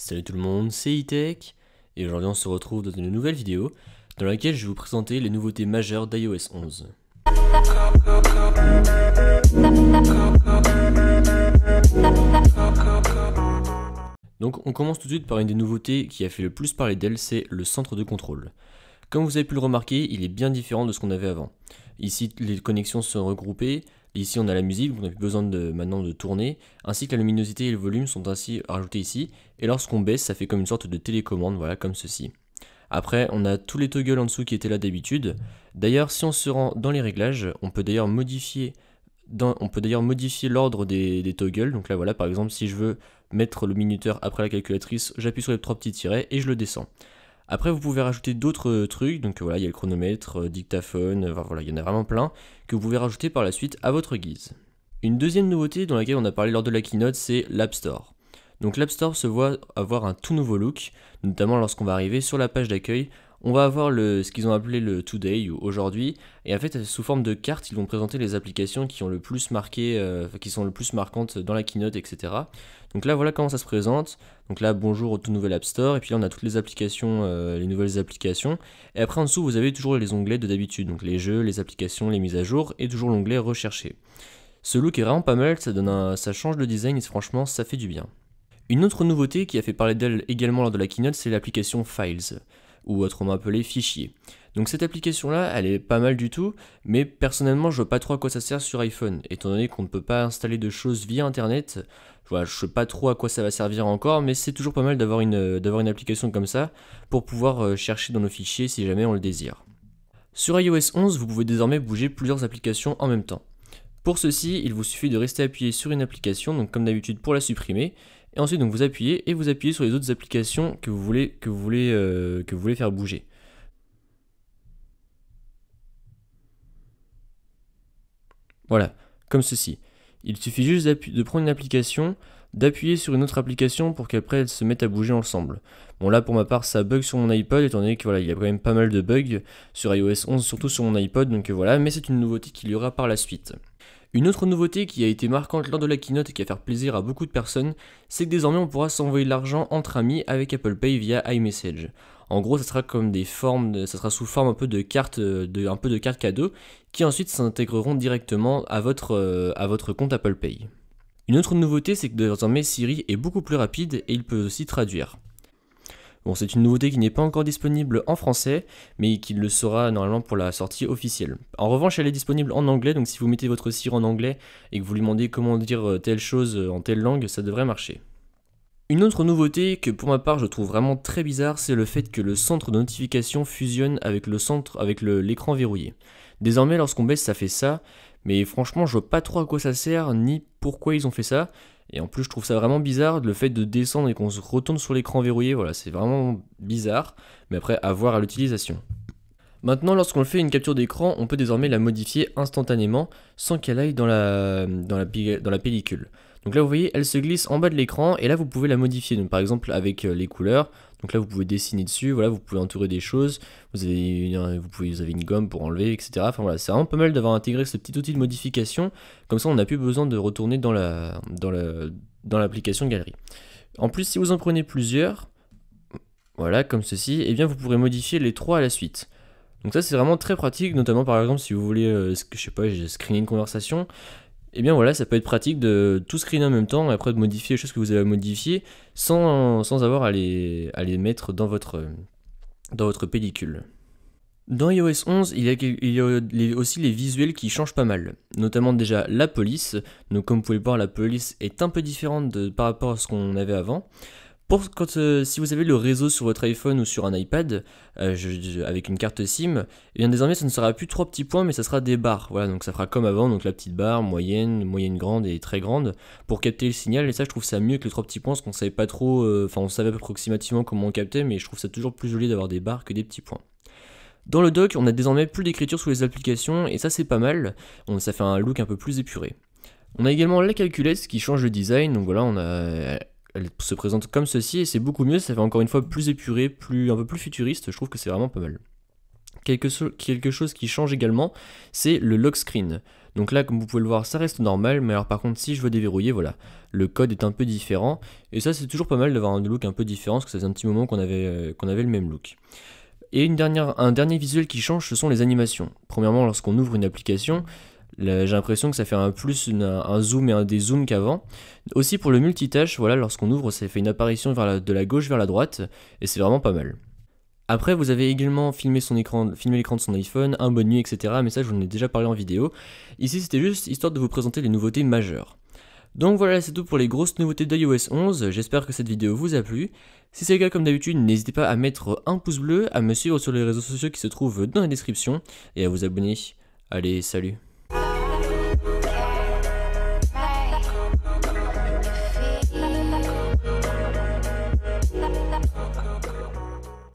Salut tout le monde, c'est iTech et aujourd'hui on se retrouve dans une nouvelle vidéo dans laquelle je vais vous présenter les nouveautés majeures d'iOS 11. Donc on commence tout de suite par une des nouveautés qui a fait le plus parler d'elle, c'est le centre de contrôle. Comme vous avez pu le remarquer, il est bien différent de ce qu'on avait avant. Ici, les connexions sont regroupées, ici on a la musique, donc on n'a plus besoin maintenant de tourner, ainsi que la luminosité et le volume sont ainsi rajoutés ici, et lorsqu'on baisse, ça fait comme une sorte de télécommande, voilà, comme ceci. Après, on a tous les toggles en dessous qui étaient là d'habitude. D'ailleurs, si on se rend dans les réglages, on peut d'ailleurs modifier l'ordre des toggles. Donc là, voilà, par exemple, si je veux mettre le minuteur après la calculatrice, j'appuie sur les trois petits tirets et je le descends. Après, vous pouvez rajouter d'autres trucs, donc voilà, il y a le chronomètre, dictaphone, voilà, il y en a vraiment plein, que vous pouvez rajouter par la suite à votre guise. Une deuxième nouveauté dans laquelle on a parlé lors de la keynote, c'est l'App Store. Donc l'App Store se voit avoir un tout nouveau look, notamment lorsqu'on va arriver sur la page d'accueil, on va avoir ce qu'ils ont appelé le Today ou Aujourd'hui, et en fait sous forme de carte ils vont présenter les applications qui ont le plus marqué, qui sont le plus marquantes dans la keynote, etc. Donc là voilà comment ça se présente. Donc là bonjour au tout nouvel App Store, et puis là on a toutes les applications, les nouvelles applications, et après en dessous vous avez toujours les onglets de d'habitude, donc les jeux, les applications, les mises à jour, et toujours l'onglet Rechercher. Ce look est vraiment pas mal, ça change le design et franchement ça fait du bien. Une autre nouveauté qui a fait parler d'elle également lors de la keynote, c'est l'application Files, ou autrement appelée Fichiers. Donc cette application-là, elle est pas mal du tout, mais personnellement, je vois pas trop à quoi ça sert sur iPhone, étant donné qu'on ne peut pas installer de choses via Internet. Voilà, je sais pas trop à quoi ça va servir encore, mais c'est toujours pas mal d'avoir une application comme ça pour pouvoir chercher dans nos fichiers si jamais on le désire. Sur iOS 11, vous pouvez désormais bouger plusieurs applications en même temps. Pour ceci, il vous suffit de rester appuyé sur une application, donc comme d'habitude pour la supprimer, et ensuite donc vous appuyez sur les autres applications que vous voulez faire bouger. Voilà, comme ceci. Il suffit juste de prendre une application, d'appuyer sur une autre application pour qu'après elles se mettent à bouger ensemble. Bon là pour ma part ça bug sur mon iPod, étant donné que voilà, il y a quand même pas mal de bugs sur iOS 11, surtout sur mon iPod, donc voilà, mais c'est une nouveauté qu'il y aura par la suite. Une autre nouveauté qui a été marquante lors de la keynote et qui va faire plaisir à beaucoup de personnes, c'est que désormais on pourra s'envoyer de l'argent entre amis avec Apple Pay via iMessage. En gros, ça sera comme ça sera sous forme un peu de cartes cadeaux qui ensuite s'intégreront directement à votre compte Apple Pay. Une autre nouveauté, c'est que désormais Siri est beaucoup plus rapide et il peut aussi traduire. Bon, c'est une nouveauté qui n'est pas encore disponible en français, mais qui le sera normalement pour la sortie officielle. En revanche, elle est disponible en anglais, donc si vous mettez votre Siri en anglais et que vous lui demandez comment dire telle chose en telle langue, ça devrait marcher. Une autre nouveauté que pour ma part je trouve vraiment très bizarre, c'est le fait que le centre de notification fusionne avec l'écran verrouillé. Désormais lorsqu'on baisse ça fait ça, mais franchement je vois pas trop à quoi ça sert ni pourquoi ils ont fait ça, et en plus je trouve ça vraiment bizarre le fait de descendre et qu'on se retourne sur l'écran verrouillé, voilà c'est vraiment bizarre, mais après à voir à l'utilisation. Maintenant, lorsqu'on fait une capture d'écran, on peut désormais la modifier instantanément sans qu'elle aille dans la pellicule. Donc là, vous voyez, elle se glisse en bas de l'écran et là, vous pouvez la modifier. Donc, par exemple, avec les couleurs. Donc là, vous pouvez dessiner dessus. Voilà, vous pouvez entourer des choses. Vous avez une gomme pour enlever, etc. Enfin voilà, c'est vraiment pas mal d'avoir intégré ce petit outil de modification. Comme ça, on n'a plus besoin de retourner dans l'application galerie. En plus, si vous en prenez plusieurs, voilà, comme ceci, eh bien, vous pourrez modifier les trois à la suite. Donc ça c'est vraiment très pratique, notamment par exemple si vous voulez, je sais pas, screener une conversation, et bien voilà, ça peut être pratique de tout screener en même temps et après de modifier les choses que vous avez à modifier sans avoir à les mettre dans votre pellicule. Dans iOS 11, il y a aussi les visuels qui changent pas mal, notamment déjà la police. Donc comme vous pouvez le voir, la police est un peu différente par rapport à ce qu'on avait avant. Si vous avez le réseau sur votre iPhone ou sur un iPad avec une carte SIM, et bien désormais ça ne sera plus trois petits points mais ça sera des barres. Voilà, donc ça fera comme avant, donc la petite barre, moyenne, grande et très grande pour capter le signal, et ça je trouve ça mieux que les trois petits points parce qu'on savait pas trop, enfin on savait approximativement comment on captait, mais je trouve ça toujours plus joli d'avoir des barres que des petits points. Dans le dock, on a désormais plus d'écriture sous les applications et ça c'est pas mal, ça fait un look un peu plus épuré. On a également la calculette qui change le design, donc voilà elle se présente comme ceci et c'est beaucoup mieux, ça fait encore une fois plus épuré, un peu plus futuriste, je trouve que c'est vraiment pas mal. Quelque chose qui change également, c'est le lock screen. Donc là, comme vous pouvez le voir, ça reste normal, mais alors par contre, si je veux déverrouiller, voilà, le code est un peu différent. Et ça, c'est toujours pas mal d'avoir un look un peu différent, parce que ça faisait un petit moment qu'on avait le même look. Et un dernier visuel qui change, ce sont les animations. Premièrement, lorsqu'on ouvre une application, j'ai l'impression que ça fait un zoom et un dézoom qu'avant. Aussi pour le multitâche, voilà, lorsqu'on ouvre, ça fait une apparition de la gauche vers la droite, et c'est vraiment pas mal. Après, vous avez également filmé l'écran de son iPhone, un bonne nuit, etc. Mais ça, je vous en ai déjà parlé en vidéo. Ici, c'était juste histoire de vous présenter les nouveautés majeures. Donc voilà, c'est tout pour les grosses nouveautés d'iOS 11. J'espère que cette vidéo vous a plu. Si c'est le cas, comme d'habitude, n'hésitez pas à mettre un pouce bleu, à me suivre sur les réseaux sociaux qui se trouvent dans la description et à vous abonner. Allez, salut!